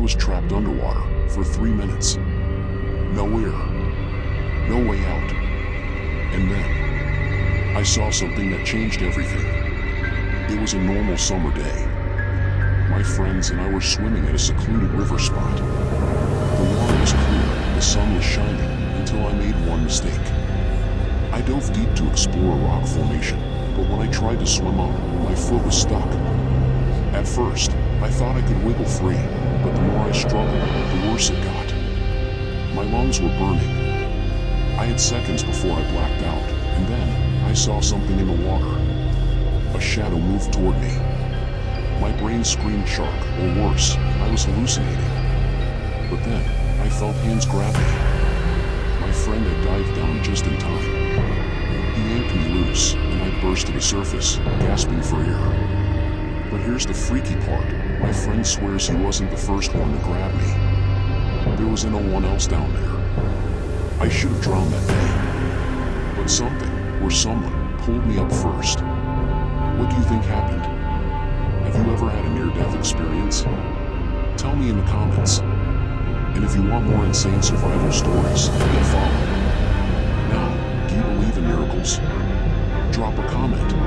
was trapped underwater for 3 minutes. No air, no way out. And then, I saw something that changed everything. It was a normal summer day. My friends and I were swimming at a secluded river spot. The water was clear, the sun was shining, until I made one mistake. I dove deep to explore a rock formation, but when I tried to swim up, my foot was stuck. At first, I thought I could wiggle free, but the more I struggled, the worse it got. My lungs were burning. I had seconds before I blacked out, and then, I saw something in the water. A shadow moved toward me. My brain screamed shark, or worse, I was hallucinating. But then, I felt hands grab me. My friend had dived down just in time. He yanked me loose, and I burst to the surface, gasping for air. But here's the freaky part, my friend swears he wasn't the first one to grab me. There was no one else down there. I should have drowned that day. But something, or someone, pulled me up first. What do you think happened? Have you ever had a near-death experience? Tell me in the comments. And if you want more insane survival stories, then follow. Now, do you believe in miracles? Drop a comment.